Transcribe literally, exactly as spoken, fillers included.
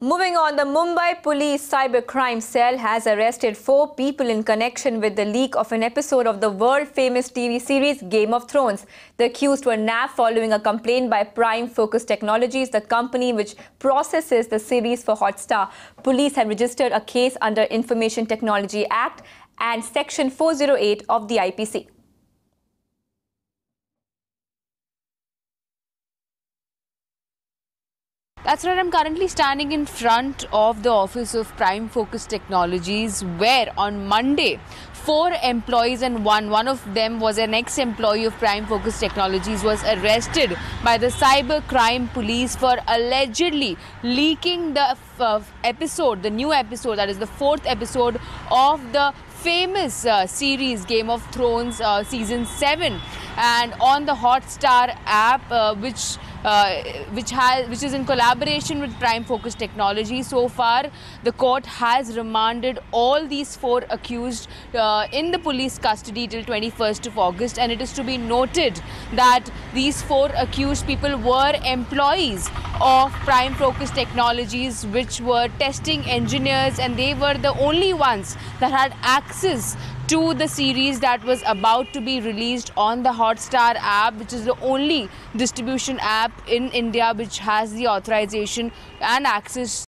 Moving on, the Mumbai Police Cybercrime Cell has arrested four people in connection with the leak of an episode of the world-famous T V series Game of Thrones. The accused were nabbed following a complaint by Prime Focus Technologies, the company which processes the series for Hotstar. Police have registered a case under Information Technology Act and Section four oh eight of the I P C. That's right, I'm currently standing in front of the office of Prime Focus Technologies, where on Monday, four employees and one, one of them was an ex-employee of Prime Focus Technologies, was arrested by the cyber crime police for allegedly leaking the uh, episode, the new episode, that is the fourth episode of the famous uh, series Game of Thrones uh, season seven, and on the Hotstar app, uh, which Uh, which has which is in collaboration with Prime Focus Technology. So far, the court has remanded all these four accused uh, in the police custody till twenty-first of August, and it is to be noted that these four accused people were employees of Prime Focus Technologies, which were testing engineers, and they were the only ones that had access to the series that was about to be released on the Hotstar app, which is the only distribution app in India which has the authorization and access